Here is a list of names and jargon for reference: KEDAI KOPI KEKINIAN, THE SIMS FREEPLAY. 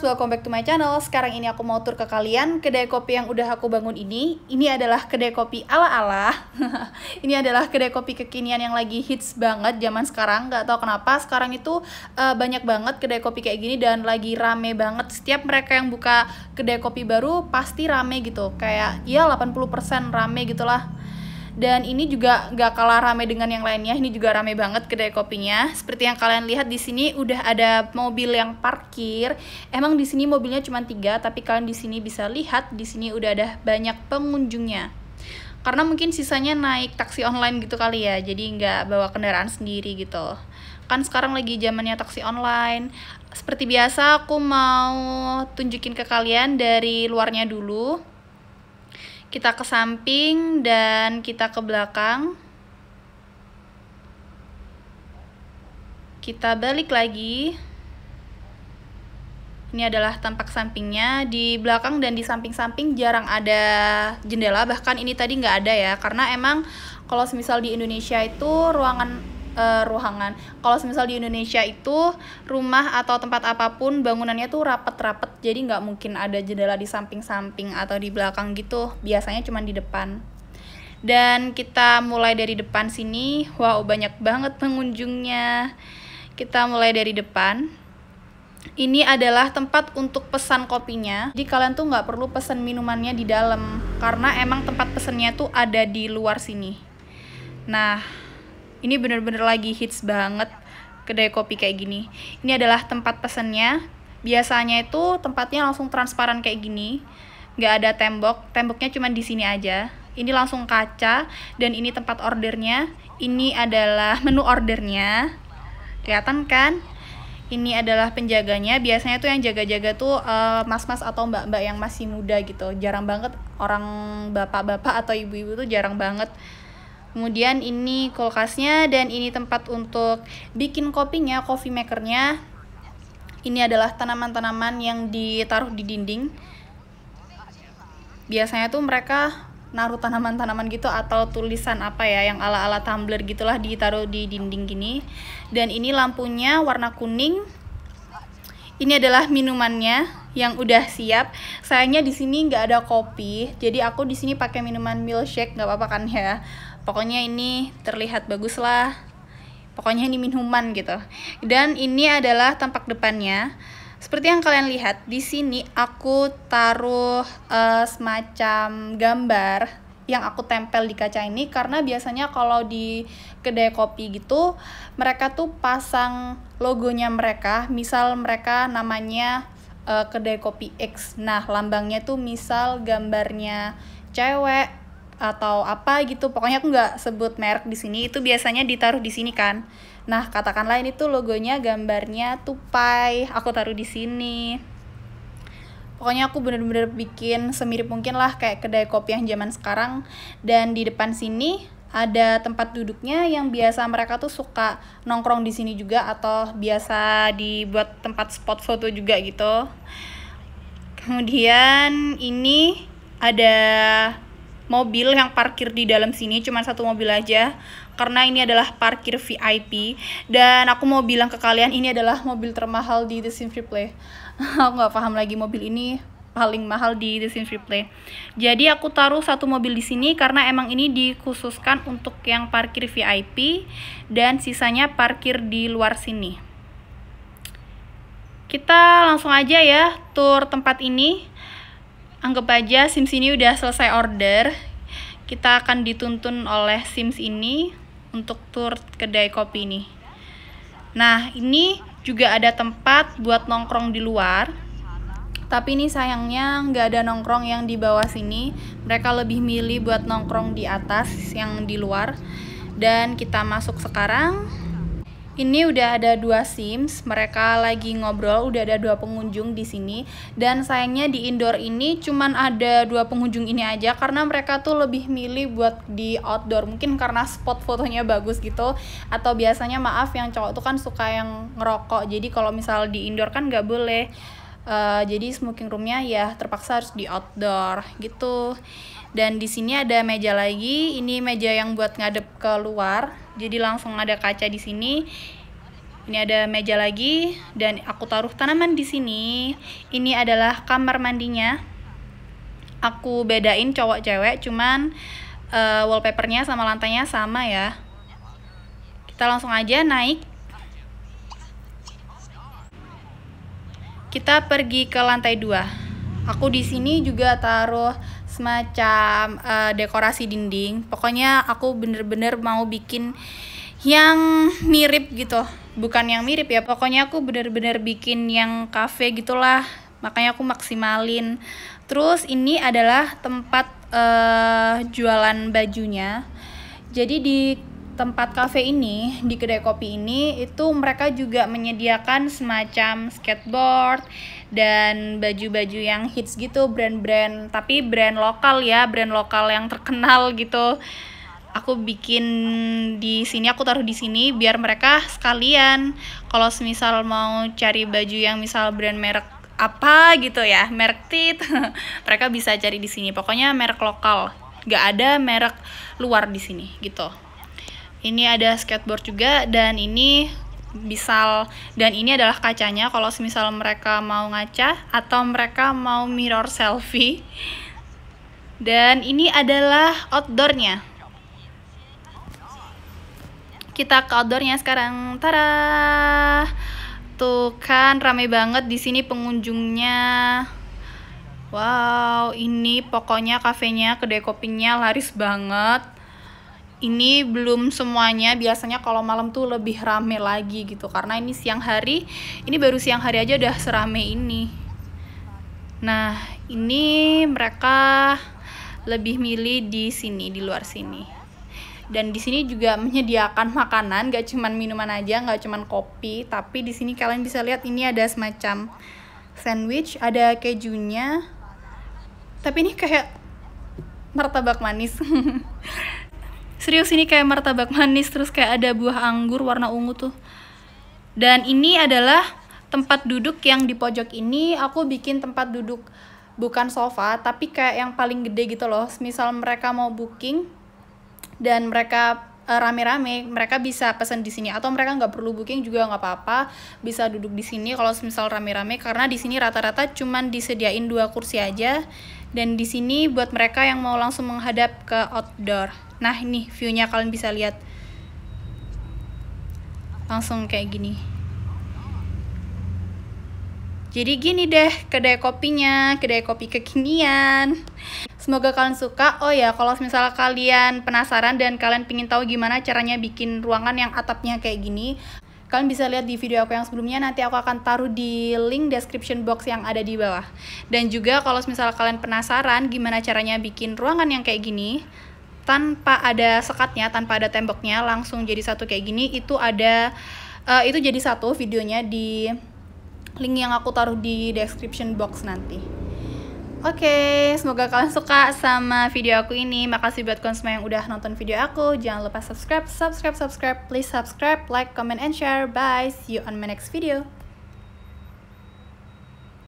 Friends, welcome back to my channel. Sekarang ini aku mau tur ke kalian kedai kopi yang udah aku bangun ini adalah kedai kopi ala-ala. Ini adalah kedai kopi kekinian yang lagi hits banget zaman sekarang. Gak tau kenapa sekarang itu banyak banget kedai kopi kayak gini dan lagi rame banget. Setiap mereka yang buka kedai kopi baru pasti rame gitu. Kayak ya 80% rame gitulah. Dan ini juga gak kalah rame dengan yang lainnya. Ini juga rame banget kedai kopinya. Seperti yang kalian lihat di sini udah ada mobil yang parkir. Emang di sini mobilnya cuma 3, tapi kalian di sini bisa lihat di sini udah ada banyak pengunjungnya. Karena mungkin sisanya naik taksi online gitu kali ya. Jadi nggak bawa kendaraan sendiri gitu. Kan sekarang lagi zamannya taksi online. Seperti biasa aku mau tunjukin ke kalian dari luarnya dulu. Kita ke samping dan kita ke belakang. Kita balik lagi. Ini adalah tampak sampingnya. Di belakang dan di samping-samping jarang ada jendela. Bahkan ini tadi nggak ada ya. Karena emang kalau semisal di Indonesia itu kalau semisal di Indonesia itu rumah atau tempat apapun bangunannya tuh rapet-rapet, jadi nggak mungkin ada jendela di samping-samping atau di belakang gitu, biasanya cuma di depan. Dan kita mulai dari depan sini. Wow, banyak banget pengunjungnya. Kita mulai dari depan. Ini adalah tempat untuk pesan kopinya. Jadi kalian tuh nggak perlu pesan minumannya di dalam, karena emang tempat pesannya tuh ada di luar sini. Nah, ini bener-bener lagi hits banget kedai kopi kayak gini. Ini adalah tempat pesennya. Biasanya itu tempatnya langsung transparan kayak gini. Nggak ada tembok. Temboknya cuma di sini aja. Ini langsung kaca. Dan ini tempat ordernya. Ini adalah menu ordernya. Kelihatan kan? Ini adalah penjaganya. Biasanya tuh yang jaga-jaga tuh mas-mas atau mbak-mbak yang masih muda gitu. Jarang banget orang bapak-bapak atau ibu-ibu tuh jarang banget. Kemudian ini kulkasnya dan ini tempat untuk bikin kopinya, coffee makernya. Ini adalah tanaman-tanaman yang ditaruh di dinding. Biasanya tuh mereka naruh tanaman-tanaman gitu atau tulisan apa ya yang ala-ala tumbler gitulah ditaruh di dinding gini. Dan ini lampunya warna kuning. Ini adalah minumannya yang udah siap. Sayangnya di sini nggak ada kopi, jadi aku di sini pakai minuman milkshake, nggak apa-apa kan ya. Pokoknya ini terlihat bagus lah. Pokoknya ini minuman gitu. Dan ini adalah tampak depannya. Seperti yang kalian lihat di sini aku taruh semacam gambar yang aku tempel di kaca ini, karena biasanya kalau di kedai kopi gitu mereka tuh pasang logonya mereka. Misal mereka namanya kedai kopi X. Nah, lambangnya tuh misal gambarnya cewek atau apa gitu, pokoknya aku nggak sebut merek di sini. Itu biasanya ditaruh di sini kan. Nah, katakanlah ini tuh logonya gambarnya tupai, aku taruh di sini. Pokoknya aku bener-bener bikin semirip mungkin lah kayak kedai kopi yang zaman sekarang. Dan di depan sini ada tempat duduknya yang biasa mereka tuh suka nongkrong di sini juga, atau biasa dibuat tempat spot foto juga gitu. Kemudian ini ada mobil yang parkir di dalam sini, cuma satu mobil aja, karena ini adalah parkir VIP. Dan aku mau bilang ke kalian, ini adalah mobil termahal di The Sims Freeplay. Aku nggak paham lagi, mobil ini paling mahal di The Sims Freeplay. Jadi aku taruh satu mobil di sini karena emang ini dikhususkan untuk yang parkir VIP, dan sisanya parkir di luar sini. Kita langsung aja ya tur tempat ini. Anggap aja Sims ini udah selesai order. Kita akan dituntun oleh Sims ini untuk tur kedai kopi ini. Nah, ini juga ada tempat buat nongkrong di luar. Tapi ini sayangnya nggak ada nongkrong yang di bawah sini. Mereka lebih milih buat nongkrong di atas yang di luar. Dan kita masuk sekarang. Ini udah ada 2 Sims, mereka lagi ngobrol, udah ada 2 pengunjung di sini. Dan sayangnya di indoor ini cuman ada 2 pengunjung ini aja, karena mereka tuh lebih milih buat di outdoor. Mungkin karena spot fotonya bagus gitu, atau biasanya maaf yang cowok tuh kan suka yang ngerokok. Jadi kalau misal di indoor kan nggak boleh. Jadi smoking roomnya ya terpaksa harus di outdoor gitu. Dan di sini ada meja lagi. Ini meja yang buat ngadep keluar. Jadi langsung ada kaca di sini. Ini ada meja lagi dan aku taruh tanaman di sini. Ini adalah kamar mandinya. Aku bedain cowok cewek, cuman wallpapernya sama lantainya sama ya. Kita langsung aja naik. Kita pergi ke lantai 2. Aku di sini juga taruh semacam dekorasi dinding. Pokoknya aku bener-bener mau bikin yang mirip gitu. Bukan yang mirip ya, pokoknya aku bener-bener bikin yang cafe gitulah. Makanya aku maksimalin. Terus ini adalah tempat jualan bajunya. Jadi di tempat cafe ini, di kedai kopi ini, itu mereka juga menyediakan semacam skateboard dan baju-baju yang hits gitu, brand-brand, tapi brand lokal ya, brand lokal yang terkenal gitu. Aku bikin di sini, aku taruh di sini biar mereka sekalian kalau semisal mau cari baju yang misal brand merek apa gitu ya, merek tit mereka bisa cari di sini. Pokoknya merek lokal, nggak ada merek luar di sini gitu. Ini ada skateboard juga, dan ini misal, dan ini adalah kacanya kalau semisal mereka mau ngaca atau mereka mau mirror selfie. Dan ini adalah outdoornya. Kita ke outdoornya sekarang. Tara, tuh kan rame banget di sini pengunjungnya. Wow, ini pokoknya kafenya, kedai kopinya laris banget. Ini belum semuanya, biasanya kalau malam tuh lebih rame lagi gitu. Karena ini siang hari, ini baru siang hari aja udah serame ini. Nah, ini mereka lebih milih di sini, di luar sini. Dan di sini juga menyediakan makanan, gak cuman minuman aja, gak cuman kopi. Tapi di sini kalian bisa lihat ini ada semacam sandwich, ada kejunya. Tapi ini kayak martabak manis. Serius, ini kayak martabak manis, terus kayak ada buah anggur warna ungu tuh. Dan ini adalah tempat duduk yang di pojok ini. Aku bikin tempat duduk bukan sofa, tapi kayak yang paling gede gitu loh. Misal mereka mau booking dan mereka rame-rame, mereka bisa pesan di sini. Atau mereka nggak perlu booking juga nggak apa-apa, bisa duduk di sini kalau misal rame-rame. Karena di sini rata-rata cuman disediain 2 kursi aja. Dan di sini buat mereka yang mau langsung menghadap ke outdoor. Nah, ini view-nya kalian bisa lihat. Langsung kayak gini. Jadi gini deh kedai kopinya, kedai kopi kekinian. Semoga kalian suka. Oh ya, kalau misalnya kalian penasaran dan kalian pingin tahu gimana caranya bikin ruangan yang atapnya kayak gini, kalian bisa lihat di video aku yang sebelumnya. Nanti aku akan taruh di link description box yang ada di bawah. Dan juga kalau misalnya kalian penasaran gimana caranya bikin ruangan yang kayak gini, tanpa ada sekatnya, tanpa ada temboknya, langsung jadi satu kayak gini. Itu ada, itu jadi satu videonya di link yang aku taruh di description box nanti. Oke, semoga kalian suka sama video aku ini. Makasih buat kalian semua yang udah nonton video aku. Jangan lupa subscribe, please subscribe, like, comment, and share. Bye, see you on my next video.